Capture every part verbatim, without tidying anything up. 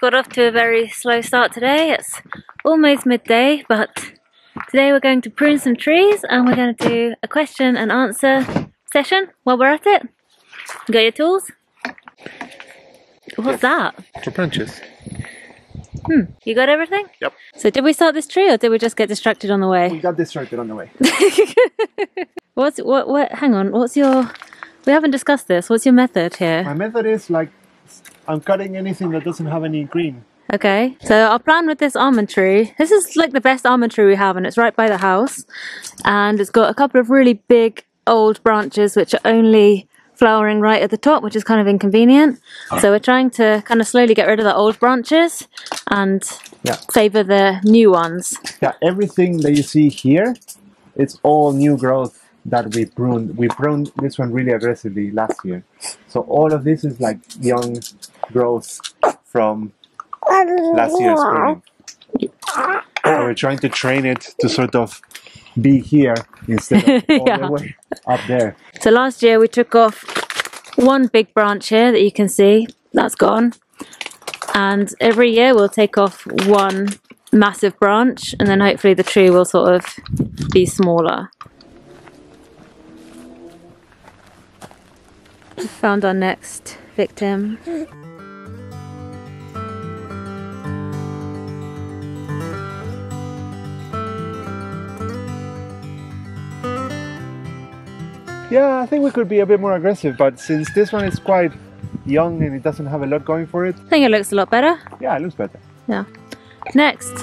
got off to a very slow start today. It's almost midday, but today we're going to prune some trees and we're going to do a question and answer session while we're at it. You got your tools? What's that? Two branches. Hmm. You got everything? Yep. So did we start this tree or did we just get distracted on the way? We got distracted on the way. What's, what, what, hang on, what's your, we haven't discussed this, what's your method here? My method is like, I'm cutting anything that doesn't have any green. Okay, so our plan with this almond tree, this is like the best almond tree we have and it's right by the house. And it's got a couple of really big old branches which are only flowering right at the top, which is kind of inconvenient. So we're trying to kind of slowly get rid of the old branches and yeah. Favor the new ones. Yeah, everything that you see here, it's all new growth that we pruned. We pruned this one really aggressively last year. So all of this is like young growth from last year's pruning. And we're trying to train it to sort of be here instead of all yeah. the way up there. So last year we took off one big branch here that you can see, that's gone. And every year we'll take off one massive branch and then hopefully the tree will sort of be smaller. Found our next victim. Yeah, I think we could be a bit more aggressive, but since this one is quite young and it doesn't have a lot going for it. I think it looks a lot better. Yeah, it looks better. Yeah. Next.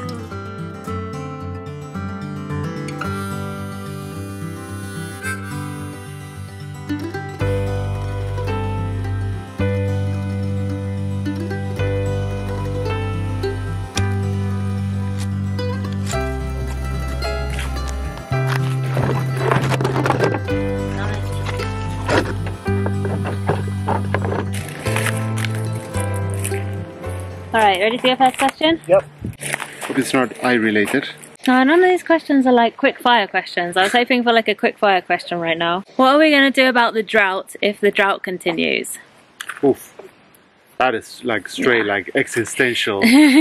Alright, ready for your first question? Yep. Hope it's not eye related. No, none of these questions are like quick fire questions. I was hoping for like a quick fire question right now. What are we going to do about the drought if the drought continues? Oof. That is like straight yeah. like existential. So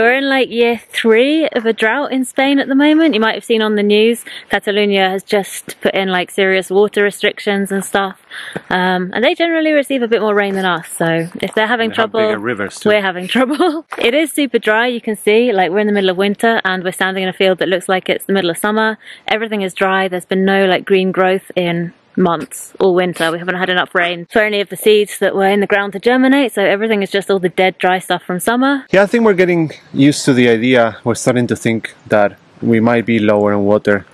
we're in like year three of a drought in Spain at the moment. You might have seen on the news, Catalonia has just put in like serious water restrictions and stuff. Um, and they generally receive a bit more rain than us, so if they're having they trouble, rivers we're having trouble. It is super dry, you can see, like we're in the middle of winter and we're standing in a field that looks like it's the middle of summer. Everything is dry, there's been no like green growth in months, all winter. We haven't had enough rain for any of the seeds that were in the ground to germinate, so everything is just all the dead, dry stuff from summer. Yeah, I think we're getting used to the idea, we're starting to think that we might be lower in water,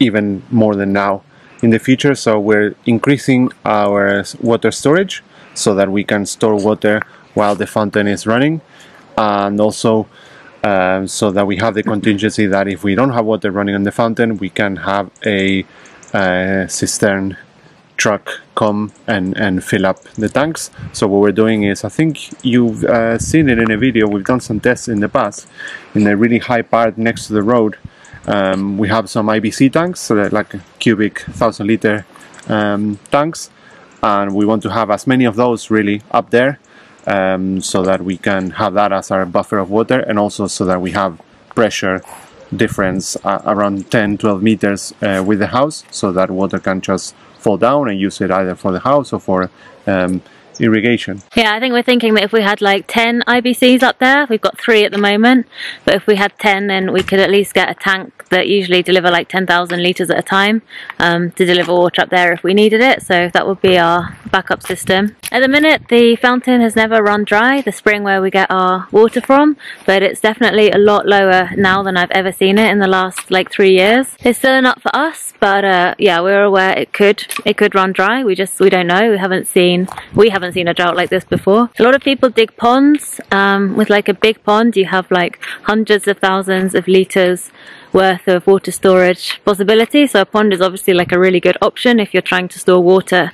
even more than now. In the future, so we're increasing our water storage so that we can store water while the fountain is running, and also um, so that we have the contingency that if we don't have water running on the fountain, we can have a, a cistern truck come and, and fill up the tanks. So what we're doing is, I think you've uh, seen it in a video, we've done some tests in the past, in a really high part next to the road. Um, we have some I B C tanks, so they're like cubic thousand liter um, tanks, and we want to have as many of those really up there, um, so that we can have that as our buffer of water, and also so that we have pressure difference uh, around ten to twelve meters uh, with the house, so that water can just fall down and use it either for the house or for um, irrigation. Yeah, I think we're thinking that if we had like ten I B Cs up there, we've got three at the moment, but if we had ten, then we could at least get a tank that usually deliver like ten thousand litres at a time um, to deliver water up there if we needed it, so that would be our backup system. At the minute the fountain has never run dry, the spring where we get our water from, but it's definitely a lot lower now than I've ever seen it in the last like three years. It's still not for us, but uh, yeah, we're aware it could, it could run dry, we just, we don't know, we haven't seen, we haven't seen a drought like this before. A lot of people dig ponds. Um, with like a big pond you have like hundreds of thousands of litres worth of water storage possibility, so a pond is obviously like a really good option if you're trying to store water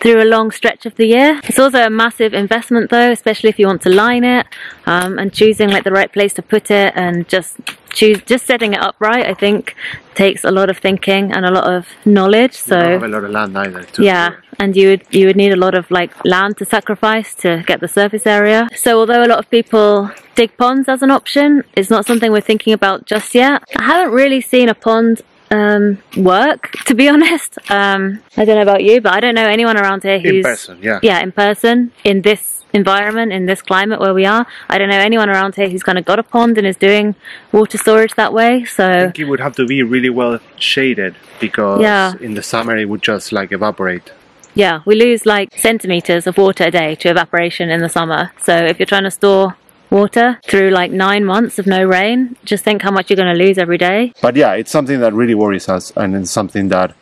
through a long stretch of the year. It's also a massive investment though, especially if you want to line it, um, and choosing like the right place to put it and just choose just setting it up right, I think, takes a lot of thinking and a lot of knowledge. So you don't have a lot of land either, too. Yeah, and you would you would need a lot of like land to sacrifice to get the surface area. So although a lot of people dig ponds as an option, it's not something we're thinking about just yet. I haven't really seen a pond um work, to be honest. um I don't know about you, but I don't know anyone around here who's in person, yeah yeah in person in this environment, in this climate where we are. I don't know anyone around here who's kind of got a pond and is doing water storage that way. So I think it would have to be really well shaded, because yeah. in the summer it would just like evaporate. Yeah, we lose like centimeters of water a day to evaporation in the summer. So if you're trying to store water through like nine months of no rain, just think how much you're going to lose every day. But yeah, it's something that really worries us, and it's something that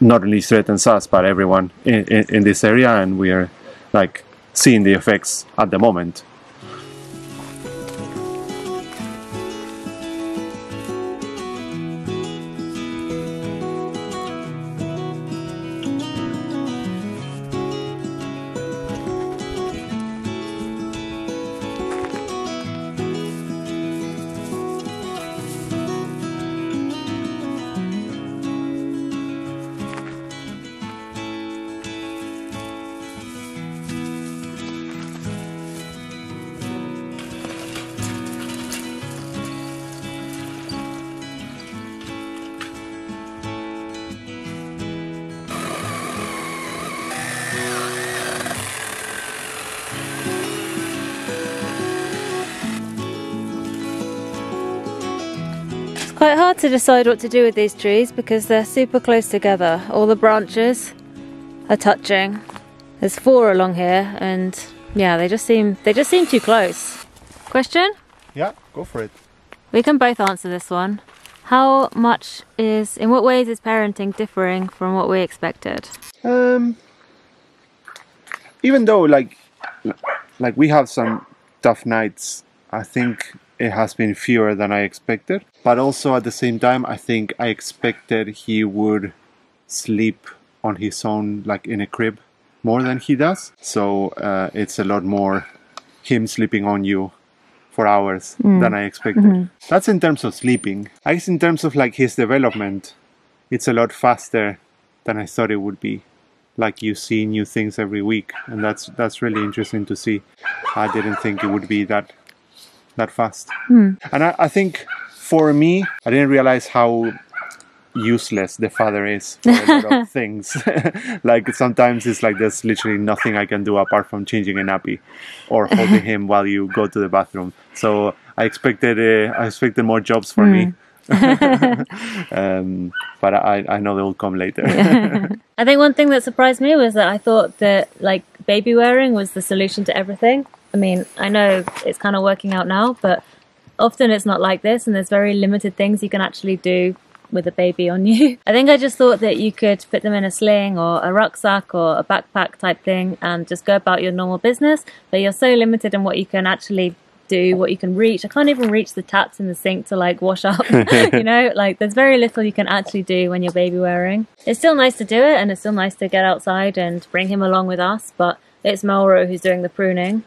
not only threatens us but everyone in, in, in this area, and we're like seeing the effects at the moment. Quite hard to decide what to do with these trees because they're super close together. All the branches are touching. There's four along here, and yeah, they just seem they just seem too close. Question? Yeah, go for it. We can both answer this one. How much is in what ways is parenting differing from what we expected? Um even though like like we have some tough nights, I think it has been fewer than I expected, but also at the same time I think I expected he would sleep on his own, like in a crib, more than he does. So uh, it's a lot more him sleeping on you for hours mm. than I expected. Mm-hmm. That's in terms of sleeping. I guess in terms of like his development, it's a lot faster than I thought it would be. Like you see new things every week, and that's that's really interesting to see. I didn't think it would be that that fast. Mm. And I, I think for me, I didn't realize how useless the father is for a lot of things. Like sometimes it's like there's literally nothing I can do apart from changing a nappy or holding him while you go to the bathroom. So I expected uh, I expected more jobs for mm. me. um, but I, I know they'll come later. I think one thing that surprised me was that I thought that like baby wearing was the solution to everything. I mean, I know it's kind of working out now, but often it's not like this, and there's very limited things you can actually do with a baby on you. I think I just thought that you could put them in a sling or a rucksack or a backpack type thing and just go about your normal business, but you're so limited in what you can actually do, what you can reach. I can't even reach the taps in the sink to like wash up, you know, like there's very little you can actually do when you're baby wearing. It's still nice to do it, and it's still nice to get outside and bring him along with us, but it's Mauro who's doing the pruning.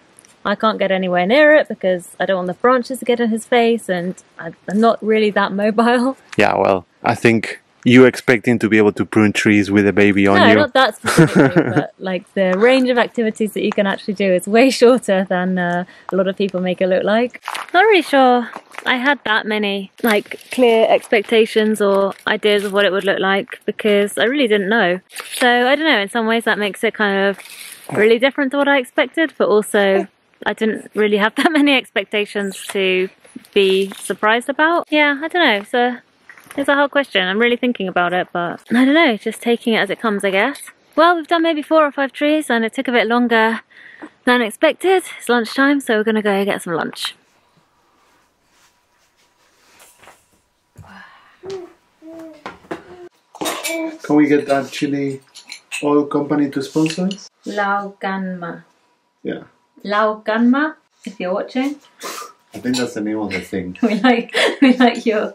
I can't get anywhere near it because I don't want the branches to get in his face, and I'm not really that mobile. Yeah, well, I think you're expecting to be able to prune trees with a baby on no, you. No, not that specifically, but like the range of activities that you can actually do is way shorter than uh, a lot of people make it look like. Not really sure I had that many like clear expectations or ideas of what it would look like, because I really didn't know. So I don't know, in some ways that makes it kind of really different to what I expected, but also I didn't really have that many expectations to be surprised about. Yeah, I don't know. It's a, it's a hard question. I'm really thinking about it, but I don't know. Just taking it as it comes, I guess. Well, we've done maybe four or five trees, and it took a bit longer than expected. It's lunchtime, so we're going to go get some lunch. Can we get that Chile oil company to sponsor us? Lao Gan Ma. Yeah. Lao Gan Ma, if you're watching. I think that's the name of the thing. we like we like your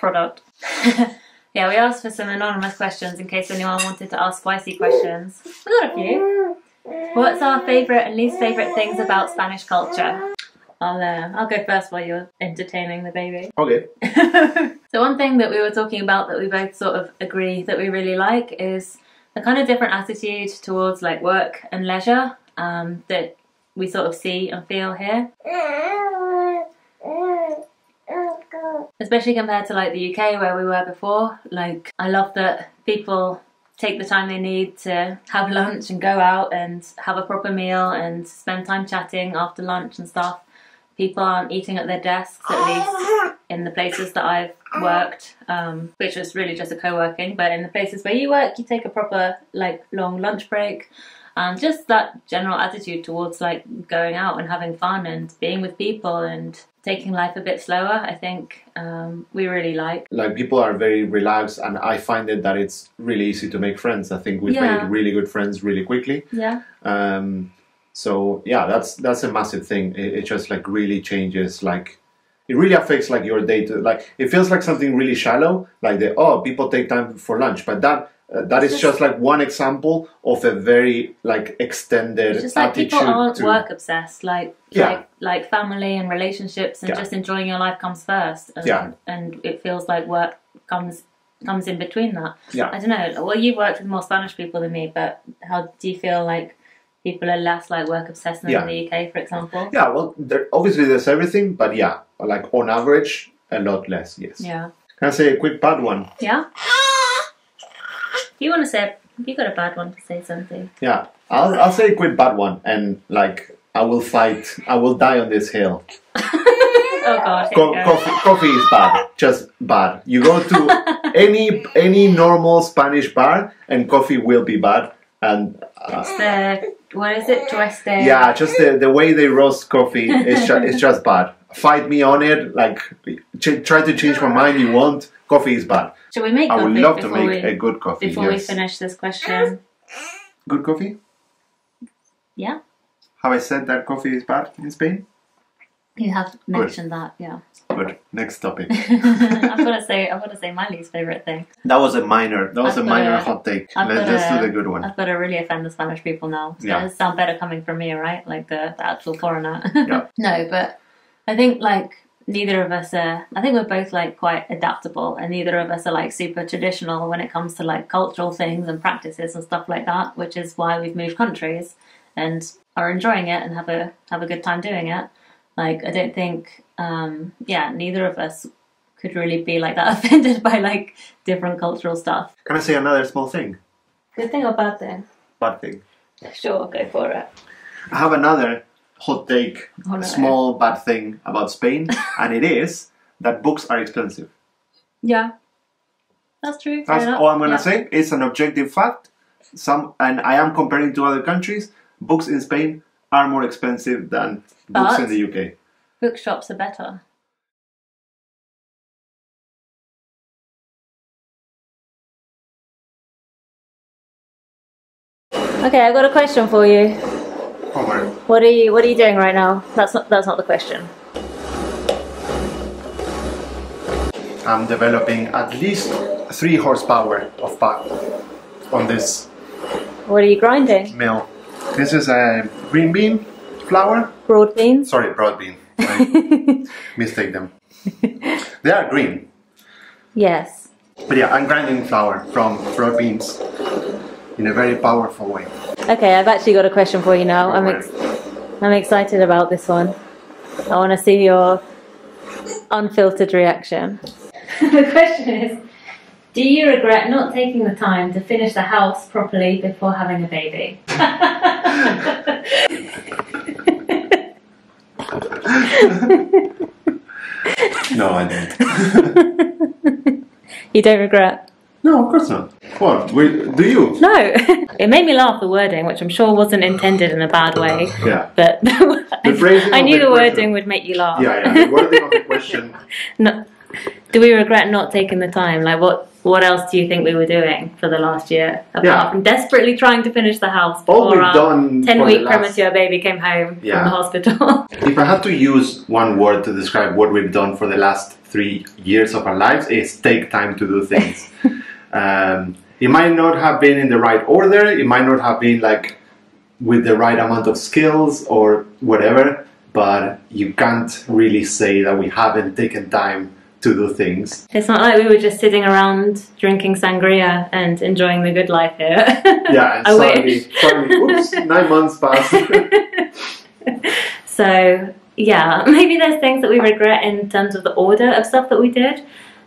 product. Yeah, we asked for some anonymous questions in case anyone wanted to ask spicy questions. We got a few. What's our favourite and least favourite things about Spanish culture? I'll uh, I'll go first while you're entertaining the baby. Okay. So one thing that we were talking about that we both sort of agree that we really like is a kind of different attitude towards like work and leisure um, that we sort of see and feel here. Especially compared to like the U K where we were before. Like, I love that people take the time they need to have lunch and go out and have a proper meal and spend time chatting after lunch and stuff. People aren't eating at their desks, at least in the places that I've worked, um, which was really just a co-working, but in the places where you work, you take a proper like long lunch break. And just that general attitude towards like going out and having fun and being with people and taking life a bit slower, I think um, we really like. Like, people are very relaxed, and I find it that it's really easy to make friends. I think we've yeah. made really good friends really quickly. Yeah. Um, so yeah, that's that's a massive thing. It, it just like really changes like. It really affects like your day to like. It feels like something really shallow, like the oh people take time for lunch, but that. Uh, that it's is just, just like one example of a very like extended just like attitude. People aren't to... work obsessed, like, yeah. like like family and relationships and yeah. just enjoying your life comes first, and, yeah. and it feels like work comes comes in between that. Yeah. I don't know. Well, you've worked with more Spanish people than me, but how do you feel like people are less like work obsessed than yeah. in the U K, for example? Yeah. Well, there, obviously there's everything, but yeah, like on average, a lot less. Yes. Yeah. Can I say a quick bad one? Yeah. You want to say, you got a bad one to say something. Yeah, I'll, I'll say a quick bad one, and like, I will fight, I will die on this hill. Oh God, Co go. coffee, coffee is bad, just bad. You go to any any normal Spanish bar and coffee will be bad. And uh, it's the, what is it, tueste? Yeah, just the, the way they roast coffee, it's, ju it's just bad. Fight me on it, like, ch try to change my mind you want. Coffee is bad. Shall we make I would love to make we, a good coffee. Before yes. we finish this question. Good coffee? Yeah. Have I said that coffee is bad in Spain? You have mentioned good. that, yeah. Good. Next topic. I've got to say, I've got to say my least favourite thing. That was a minor, that was I've a minor a, hot take. I've Let's just a, do the good one. I've got to really offend the Spanish people now. So yeah. That sounds better coming from me, right? Like the, the actual foreigner. Yeah. No, but I think like... Neither of us are, I think we're both like quite adaptable, and neither of us are like super traditional when it comes to like cultural things and practices and stuff like that, which is why we've moved countries and are enjoying it and have a have a good time doing it. Like, I don't think, um, yeah, neither of us could really be like that offended by like different cultural stuff. Can I say another small thing? Good thing or bad thing? Bad thing. Sure, go for it. I have another hot take, oh, no. small bad thing about Spain, and it is that books are expensive. Yeah, that's true. That's all I'm gonna yeah. say. It's an objective fact. Some, and I am comparing to other countries. Books in Spain are more expensive than but books in the U K. Bookshops are better. Okay, I've got a question for you. What are you What are you doing right now? That's not That's not the question. I'm developing at least three horsepower of pack on this. What are you grinding? Mill. This is a green bean flour. Broad bean. Sorry, broad bean. I mistake them. They are green. Yes. But yeah, I'm grinding flour from broad beans in a very powerful way. Okay, I've actually got a question for you now. I'm ex I'm excited about this one. I want to see your unfiltered reaction. The question is, do you regret not taking the time to finish the house properly before having a baby? No, I don't. You don't regret? No, of course not. What? Wait, do you? No. It made me laugh, the wording, which I'm sure wasn't intended in a bad way. Yeah. But the I, I knew the, the wording would make you laugh. Yeah, yeah. The wording of the question. No. Do we regret not taking the time? Like, what, what else do you think we were doing for the last year? Apart yeah. from desperately trying to finish the house before our ten-week last... premature baby came home yeah. from the hospital. If I had to use one word to describe what we've done for the last three years of our lives, it's take time to do things. Um, it might not have been in the right order, it might not have been like with the right amount of skills or whatever, but you can't really say that we haven't taken time to do things. It's not like we were just sitting around drinking sangria and enjoying the good life here. Yeah, and I suddenly, wish. suddenly, oops, nine months passed. So, yeah, maybe there's things that we regret in terms of the order of stuff that we did,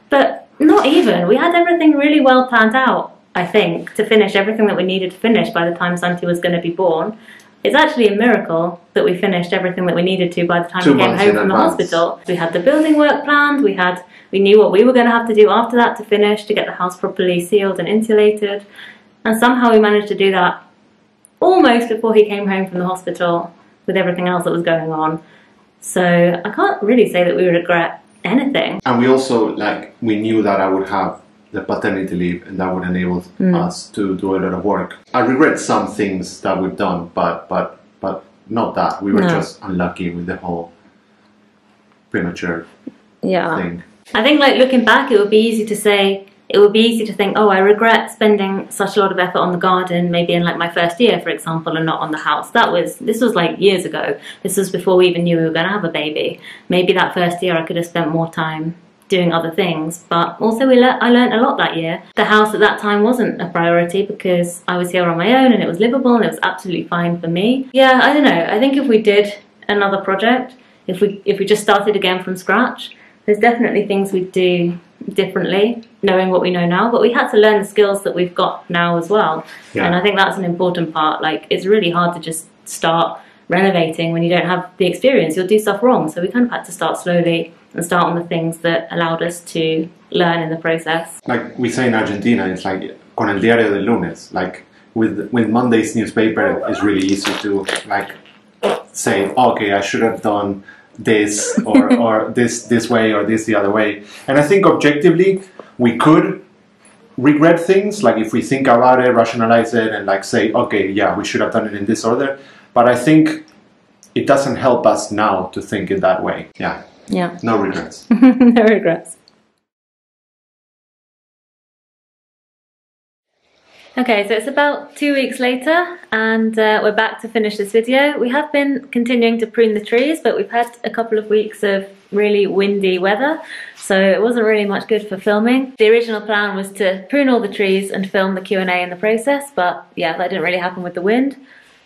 but not even. We had everything really well planned out, I think, to finish everything that we needed to finish by the time Santi was going to be born. It's actually a miracle that we finished everything that we needed to by the time Two we came home from the hospital. We had the building work planned, we had, we knew what we were going to have to do after that to finish, to get the house properly sealed and insulated, and somehow we managed to do that almost before he came home from the hospital with everything else that was going on. So I can't really say that we regret anything. And we also, like, we knew that I would have the paternity leave and that would enable mm. us to do a lot of work. I regret some things that we've done, but but but not that. We were no. just unlucky with the whole premature yeah. thing. I think, like, looking back, it would be easy to say, it would be easy to think, oh, I regret spending such a lot of effort on the garden, maybe in like my first year, for example, and not on the house. That was, this was like years ago. This was before we even knew we were going to have a baby. Maybe that first year I could have spent more time doing other things, but also we le- I learned a lot that year. The house at that time wasn't a priority because I was here on my own and it was livable and it was absolutely fine for me. Yeah, I don't know. I think if we did another project, if we, if we just started again from scratch, there's definitely things we'd do differently, knowing what we know now, but we had to learn the skills that we've got now as well. Yeah. And I think that's an important part. Like, it's really hard to just start renovating when you don't have the experience. You'll do stuff wrong. So we kind of had to start slowly and start on the things that allowed us to learn in the process. Like we say in Argentina, it's like con el diario del lunes. Like with with Monday's newspaper, it's really easy to like say, okay, I should have done this or, or this this way or this the other way. And I think objectively we could regret things, like if we think about it, rationalize it, and like say, okay, yeah, we should have done it in this order. But I think it doesn't help us now to think it that way. Yeah. Yeah. No regrets. No regrets. Okay, so it's about two weeks later and uh, we're back to finish this video. We have been continuing to prune the trees, but we've had a couple of weeks of really windy weather, so it wasn't really much good for filming. The original plan was to prune all the trees and film the Q and A in the process, but yeah, that didn't really happen with the wind.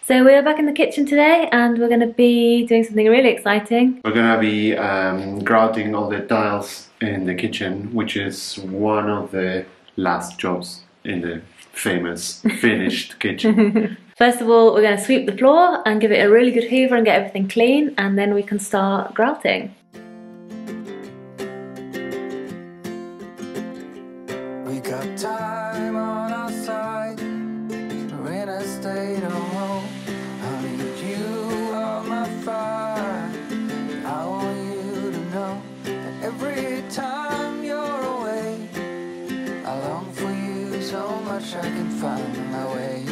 So we're back in the kitchen today and we're going to be doing something really exciting. We're going to be um, grouting all the tiles in the kitchen, which is one of the last jobs in the famous finished kitchen. First of all, we're going to sweep the floor and give it a really good hoover and get everything clean, and then we can start grouting. We got time on our side, we're in a state of hope. I need you on my fire, I want you to know that every time you're away, I long for you so much I can find my way.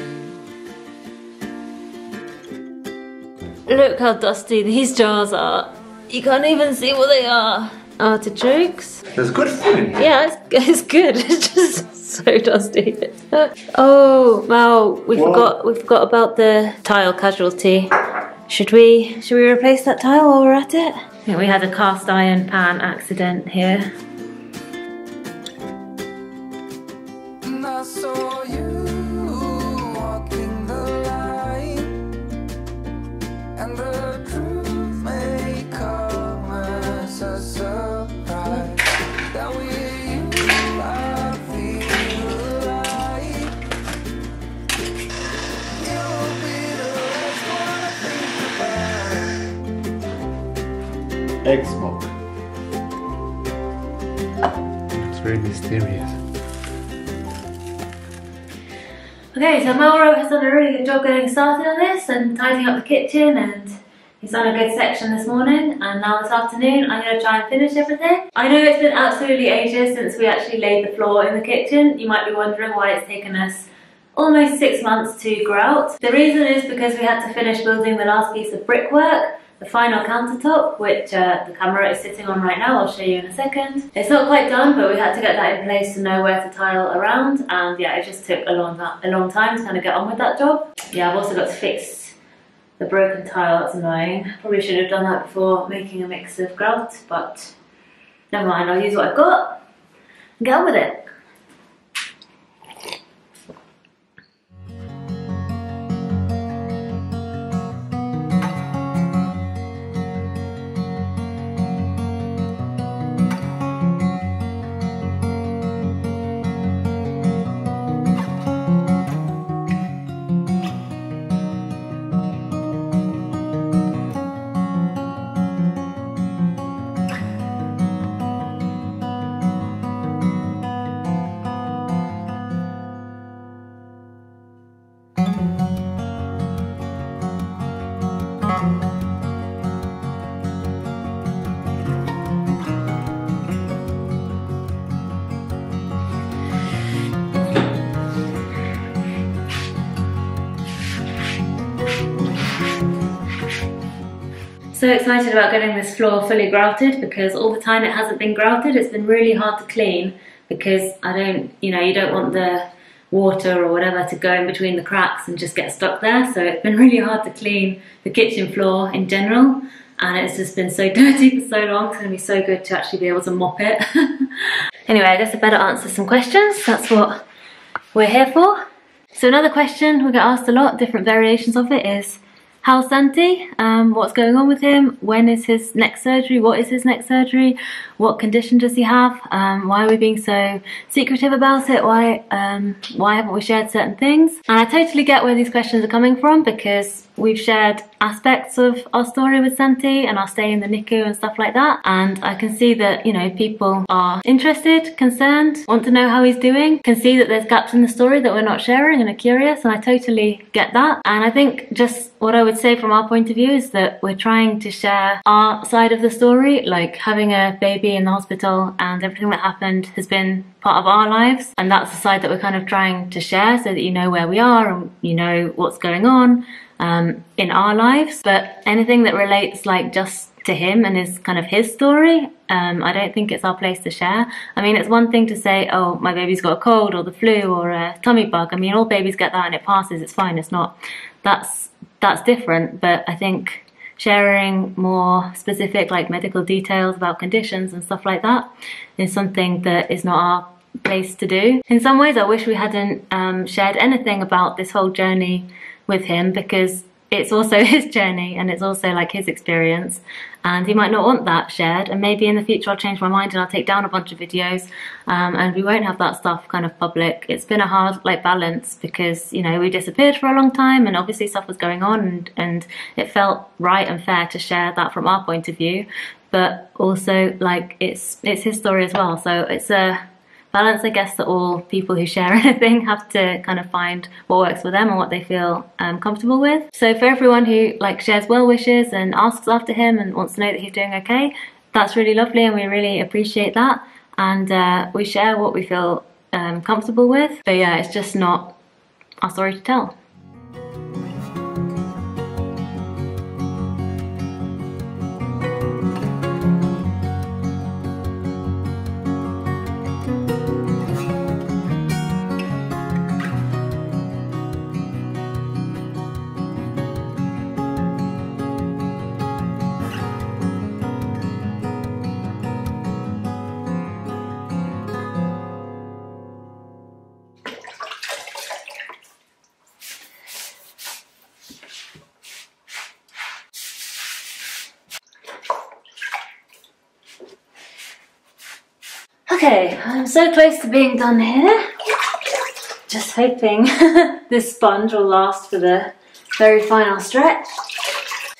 Look how dusty these jars are. You can't even see what they are. Artichokes. There's good food. Yeah, it's, it's good. It's just so dusty. Oh, Mal, we Whoa. forgot we forgot about the tile casualty. Should we should we replace that tile while we're at it? I think we had a cast iron pan accident here. I saw you walking the line, and the truth may come as a surprise. That we, you, I feel alive. You'll be the last one I think about. Egg smoke. It's very mysterious. Okay, so Mauro has done a really good job getting started on this and tidying up the kitchen, and he's done a good section this morning, and now this afternoon I'm going to try and finish everything. I know it's been absolutely ages since we actually laid the floor in the kitchen. You might be wondering why it's taken us almost six months to grout. The reason is because we had to finish building the last piece of brickwork, the final countertop, which uh, the camera is sitting on right now. I'll show you in a second. It's not quite done, but we had to get that in place to know where to tile around, and yeah, it just took a long, a long time to kind of get on with that job. Yeah, I've also got to fix the broken tile, that's annoying. Probably should have done that before making a mix of grout, but never mind, I'll use what I've got and get on with it. So excited about getting this floor fully grouted, because all the time it hasn't been grouted, it's been really hard to clean, because I don't, you know, you don't want the water or whatever to go in between the cracks and just get stuck there. So it's been really hard to clean the kitchen floor in general, and it's just been so dirty for so long. It's gonna be so good to actually be able to mop it. Anyway, I guess I better answer some questions. That's what we're here for. So another question we get asked a lot, different variations of it, is how's Santi? Um, what's going on with him? When is his next surgery? What is his next surgery? What condition does he have? Um, why are we being so secretive about it? Why, um, why haven't we shared certain things? And I totally get where these questions are coming from, because we've shared aspects of our story with Santi and our stay in the N I C U and stuff like that. And I can see that, you know, people are interested, concerned, want to know how he's doing, can see that there's gaps in the story that we're not sharing and are curious, and I totally get that. And I think just what I would say from our point of view is that we're trying to share our side of the story, like having a baby in the hospital and everything that happened has been part of our lives, and that's the side that we're kind of trying to share, so that you know where we are and you know what's going on um, in our lives. But anything that relates like just to him and his kind of his story, um, I don't think it's our place to share. I mean, it's one thing to say, oh, my baby's got a cold or the flu or a tummy bug. I mean, all babies get that and it passes, it's fine, it's not, that's that's different. But I think sharing more specific like medical details about conditions and stuff like that is something that is not our place to do. In some ways I wish we hadn't um, shared anything about this whole journey with him, because it's also his journey and it's also like his experience, and he might not want that shared. And maybe in the future I'll change my mind and I'll take down a bunch of videos um, and we won't have that stuff kind of public. It's been a hard like balance, because you know we disappeared for a long time and obviously stuff was going on, and, and it felt right and fair to share that from our point of view, but also like it's it's his story as well. So it's a balance, I guess, that all people who share anything have to kind of find what works for them and what they feel um, comfortable with. So for everyone who like shares well wishes and asks after him and wants to know that he's doing okay, that's really lovely and we really appreciate that, and uh, we share what we feel um, comfortable with. But yeah, it's just not our story to tell. Okay, I'm so close to being done here. Just hoping this sponge will last for the very final stretch.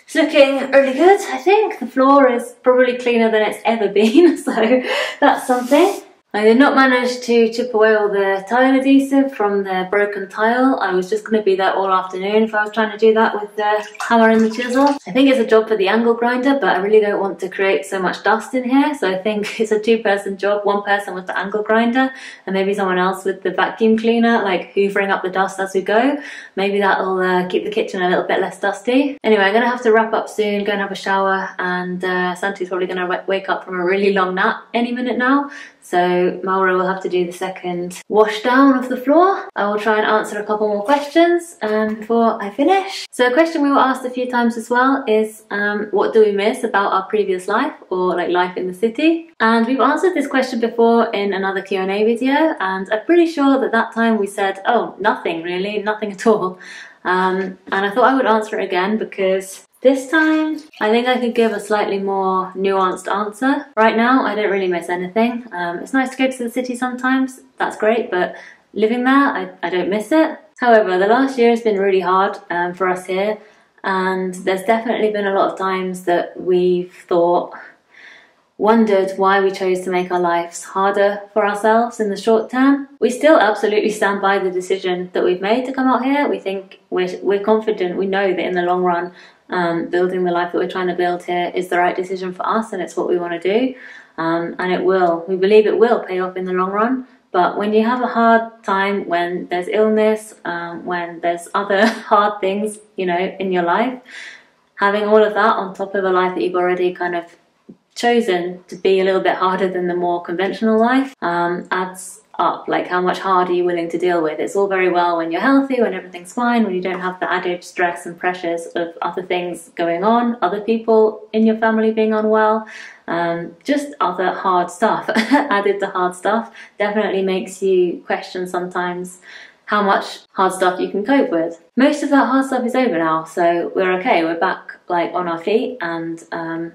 It's looking really good, I think. The floor is probably cleaner than it's ever been, so that's something. I did not manage to chip away all the tile adhesive from the broken tile. I was just going to be there all afternoon if I was trying to do that with the hammer and the chisel. I think it's a job for the angle grinder, but I really don't want to create so much dust in here, so I think it's a two-person job, one person with the angle grinder and maybe someone else with the vacuum cleaner, like hoovering up the dust as we go. Maybe that'll uh, keep the kitchen a little bit less dusty. Anyway, I'm going to have to wrap up soon, go and have a shower, and uh, Santi's probably going to wake up from a really long nap any minute now. So Mauro will have to do the second wash down of the floor. I will try and answer a couple more questions um, before I finish. So a question we were asked a few times as well is um, what do we miss about our previous life, or like life in the city? And we've answered this question before in another Q and A video, and I'm pretty sure that that time we said, oh, nothing really, nothing at all. Um, and I thought I would answer it again because this time I think I could give a slightly more nuanced answer. Right now I don't really miss anything. Um, it's nice to go to the city sometimes, that's great, but living there I, I don't miss it. However, the last year has been really hard um, for us here, and there's definitely been a lot of times that we've thought, wondered why we chose to make our lives harder for ourselves in the short term. We still absolutely stand by the decision that we've made to come out here. We think we're, we're confident, we know that in the long run um, building the life that we're trying to build here is the right decision for us, and it's what we want to do, um, and it will, we believe it will pay off in the long run. But when you have a hard time, when there's illness, um, when there's other hard things, you know, in your life, having all of that on top of a life that you've already kind of chosen to be a little bit harder than the more conventional life um, adds up. Like, how much hard are you willing to deal with? It's all very well when you're healthy, when everything's fine, when you don't have the added stress and pressures of other things going on, other people in your family being unwell, um, just other hard stuff added to hard stuff definitely makes you question sometimes how much hard stuff you can cope with. Most of that hard stuff is over now, so we're okay, we're back like on our feet, and um,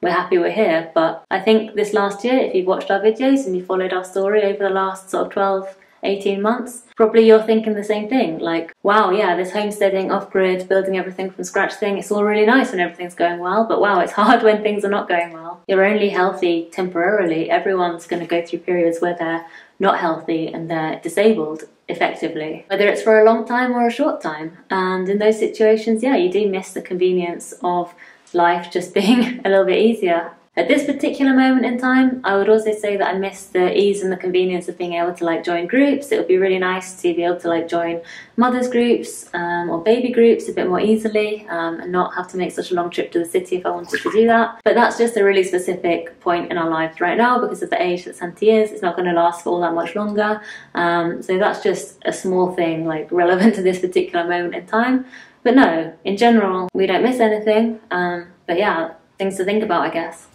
we're happy we're here. But I think this last year, if you've watched our videos and you followed our story over the last sort of twelve, eighteen months, probably you're thinking the same thing. Like, wow, yeah, this homesteading, off-grid, building everything from scratch thing, it's all really nice when everything's going well, but wow, it's hard when things are not going well. You're only healthy temporarily. Everyone's going to go through periods where they're not healthy and they're disabled effectively, whether it's for a long time or a short time. And in those situations, yeah, you do miss the convenience of life just being a little bit easier. At this particular moment in time, I would also say that I miss the ease and the convenience of being able to like join groups. It would be really nice to be able to like join mothers groups um, or baby groups a bit more easily um, and not have to make such a long trip to the city if I wanted to do that. But that's just a really specific point in our lives right now because of the age that Santi is. It's not going to last for all that much longer. Um, so that's just a small thing like relevant to this particular moment in time. But no, in general, we don't miss anything. Um, but yeah, things to think about, I guess.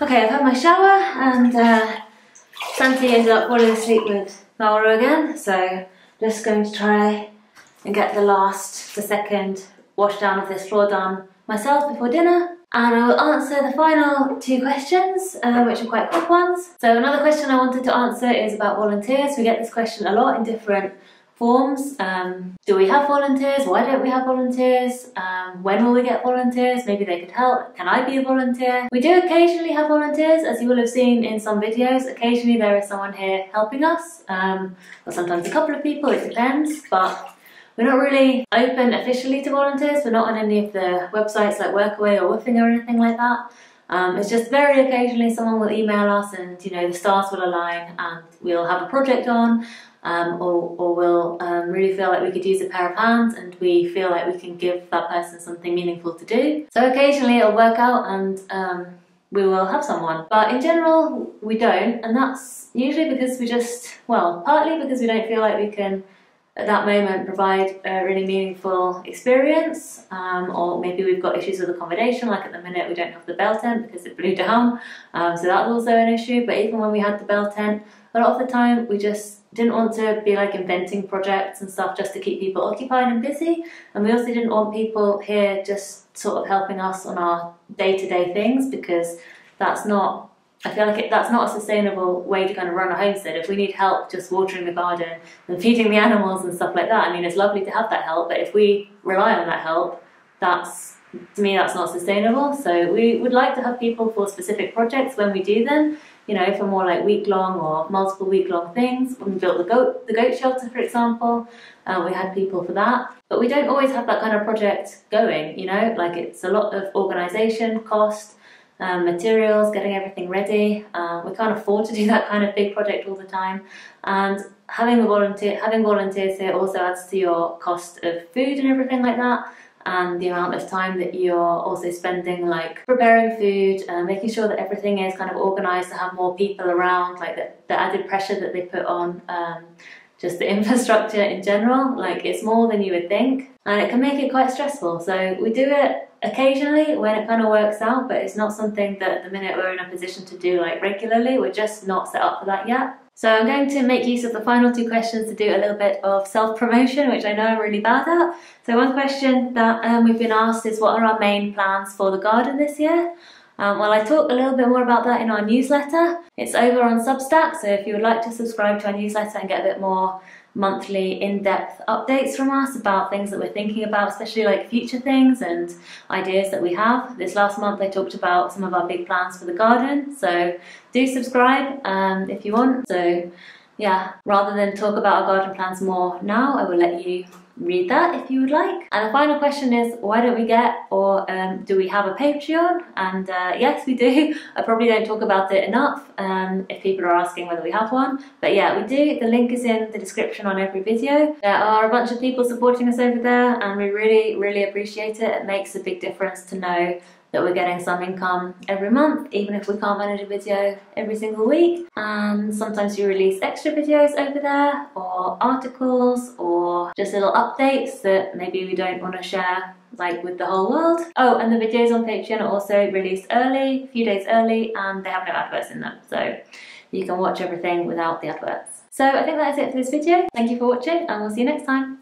Okay, I've had my shower, and uh, Santi ended up falling asleep with Mauro again, so just going to try and get the last, the second wash down of this floor done myself before dinner. And I will answer the final two questions, uh, which are quite quick ones. So another question I wanted to answer is about volunteers. We get this question a lot in different forms. Um, do we have volunteers? Why don't we have volunteers? Um, when will we get volunteers? Maybe they could help. Can I be a volunteer? We do occasionally have volunteers, as you will have seen in some videos. Occasionally there is someone here helping us, um, or sometimes a couple of people, it depends. But we're not really open officially to volunteers. We're not on any of the websites like Workaway or Woofing or anything like that. Um, it's just very occasionally someone will email us and, you know, the stars will align and we'll have a project on, um, or, or we'll um, really feel like we could use a pair of hands and we feel like we can give that person something meaningful to do. So occasionally it'll work out and um, we will have someone. But in general, we don't, and that's usually because we just, well, partly because we don't feel like we can at that moment provide a really meaningful experience, um, or maybe we've got issues with accommodation. Like at the minute we don't have the bell tent because it blew down, um, so that's also an issue. But even when we had the bell tent, a lot of the time we just didn't want to be like inventing projects and stuff just to keep people occupied and busy, and we also didn't want people here just sort of helping us on our day-to-day things, because that's not, I feel like it, that's not a sustainable way to kind of run a homestead. If we need help just watering the garden and feeding the animals and stuff like that, I mean, it's lovely to have that help, but if we rely on that help, that's, to me, that's not sustainable. So we would like to have people for specific projects when we do them, you know, for more like week-long or multiple week-long things. When we built the goat, the goat shelter, for example, uh, we had people for that. But we don't always have that kind of project going, you know, like it's a lot of organisation, cost, um, materials, getting everything ready. Uh, we can't afford to do that kind of big project all the time, and having, a volunteer, having volunteers here also adds to your cost of food and everything like that, and the amount of time that you're also spending like preparing food, uh, making sure that everything is kind of organised to have more people around, like the, the added pressure that they put on um, just the infrastructure in general, like it's more than you would think, and it can make it quite stressful. So we do it occasionally when it kind of works out, but it's not something that at the minute we're in a position to do like regularly. We're just not set up for that yet. So I'm going to make use of the final two questions to do a little bit of self-promotion, which I know I'm really bad at. So one question that um, we've been asked is, what are our main plans for the garden this year? Um, well, I talk a little bit more about that in our newsletter. It's over on Substack, so if you would like to subscribe to our newsletter and get a bit more monthly in-depth updates from us about things that we're thinking about, especially like future things and ideas that we have. This last month I talked about some of our big plans for the garden, so do subscribe um, if you want. So yeah, rather than talk about our garden plans more now, I will let you read that if you would like. And the final question is, why don't we get, or um, do we have a Patreon? And uh, yes, we do. I probably don't talk about it enough um, if people are asking whether we have one. But yeah, we do. The link is in the description on every video. There are a bunch of people supporting us over there, and we really, really appreciate it. It makes a big difference to know that we're getting some income every month, even if we can't manage a video every single week. And sometimes you release extra videos over there, or articles, or just little updates that maybe we don't want to share like with the whole world. Oh, and the videos on Patreon are also released early, a few days early, and they have no adverts in them, so you can watch everything without the adverts. So I think that is it for this video. Thank you for watching, and we'll see you next time.